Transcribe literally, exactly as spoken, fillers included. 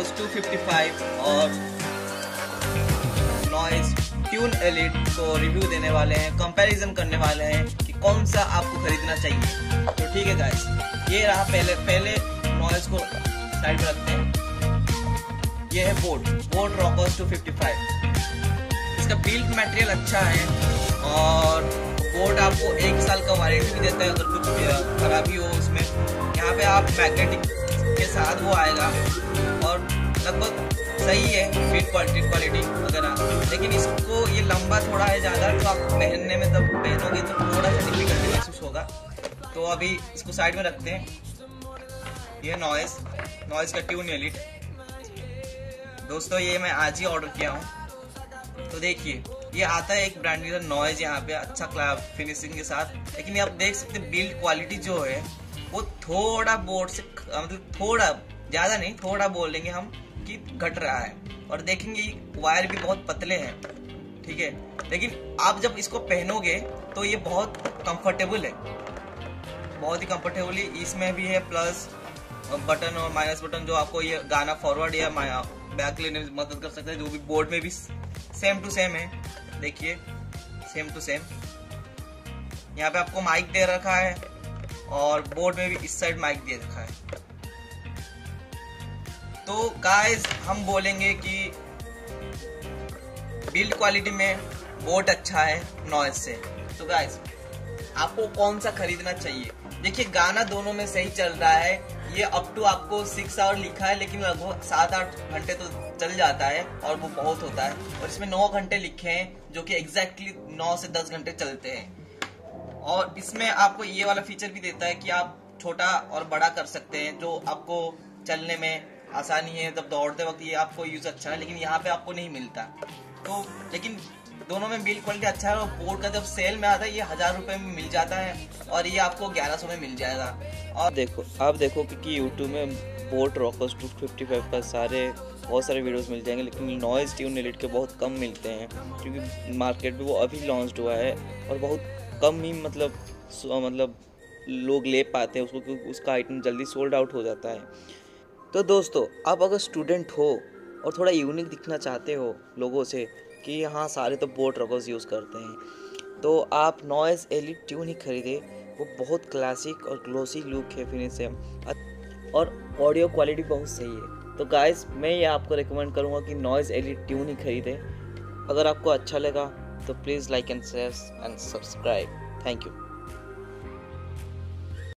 Rockerz two fifty five और Noise Tune Elite को review देने वाले हैं, कंपैरिजन करने वाले हैं कि कौन सा आपको खरीदना चाहिए। तो ठीक है गाइस, ये रहा पहले पहले नॉइज को साइड में रखते हैं। ये है boAt boAt Rockerz two fifty five. इसका बिल्ड मटेरियल अच्छा है और बोट आपको एक साल का वारंटी भी देता है अगर कुछ खराबी हो उसमें। यहाँ पे आप मैग्नेटिक के साथ वो आएगा और लगभग सही है फिट क्वालिटी क्वालिटी अगर आप, लेकिन इसको ये लंबा थोड़ा है ज़्यादा, तो आप पहनने में तब पहनोगे तो थोड़ा सा डिफिकल्टी महसूस होगा। तो अभी इसको साइड में रखते हैं। ये नॉइज नॉइज का ट्यून एलिट दोस्तों, ये मैं आज ही ऑर्डर किया हूँ। तो देखिए, ये आता है एक ब्रांडेड नॉइज यहाँ पे अच्छा क्लास फिनिशिंग के साथ, लेकिन आप देख सकते हैं बिल्ड क्वालिटी जो है वो थोड़ा बोर्ड से मतलब थोड़ा ज़्यादा नहीं, थोड़ा बोलेंगे हम कि घट रहा है। और देखेंगे वायर भी बहुत पतले हैं, ठीक है, लेकिन आप जब इसको पहनोगे तो ये बहुत कंफर्टेबल है, बहुत ही कंफर्टेबली। इसमें भी है प्लस बटन और माइनस बटन जो आपको ये गाना फॉरवर्ड या बैक लेने में मदद कर सकता है, जो भी बोर्ड में भी सेम टू सेम है। देखिए सेम टू सेम यहाँ पे आपको माइक दे रखा है और बोर्ड में भी इस साइड माइक दे रखा है। तो गाइस, हम बोलेंगे कि बिल्ड क्वालिटी में बोट अच्छा है नॉइज से। तो गाइस, आपको कौन सा खरीदना चाहिए? देखिए, गाना दोनों में सही चल रहा है। ये अप टू आपको सिक्स आवर लिखा है, लेकिन लगभग सात आठ घंटे तो चल जाता है और वो बहुत होता है। और इसमें नौ घंटे लिखे हैं जो कि एग्जैक्टली नौ से दस घंटे चलते हैं। और इसमें आपको ये वाला फीचर भी देता है कि आप छोटा और बड़ा कर सकते हैं, जो आपको चलने में आसानी है तब दौड़ते वक्त, ये आपको यूज अच्छा है, लेकिन यहाँ पे आपको नहीं मिलता। तो लेकिन दोनों में बिल्ड क्वालिटी अच्छा है। और बोर्ड का जब सेल में आता है ये हजार रुपए में मिल जाता है और ये आपको ग्यारह सौ में मिल जाएगा। और देखो आप देखो कि यूट्यूब में boAt Rockerz two fifty five का सारे बहुत सारे वीडियोस मिल जाएंगे, लेकिन नॉइज ट्यून एलिट के बहुत कम मिलते हैं, क्योंकि मार्केट में वो अभी लॉन्च हुआ है और बहुत कम ही मतलब मतलब लोग ले पाते हैं उसको, क्योंकि उसका आइटम जल्दी सोल्ड आउट हो जाता है। तो दोस्तों, आप अगर स्टूडेंट हो और थोड़ा यूनिक दिखना चाहते हो लोगों से कि हाँ सारे तो बोट रॉकर्स यूज़ करते हैं, तो आप नॉइज एलिट ट्यून ही खरीदें। वो बहुत क्लासिक और ग्लोसी लुक है, फिनिश है और ऑडियो क्वालिटी बहुत सही है। तो गाइस, मैं ये आपको रिकमेंड करूँगा कि नॉइज एलिट ट्यून ही खरीदें। अगर आपको अच्छा लगा तो please like and share and subscribe. Thank you.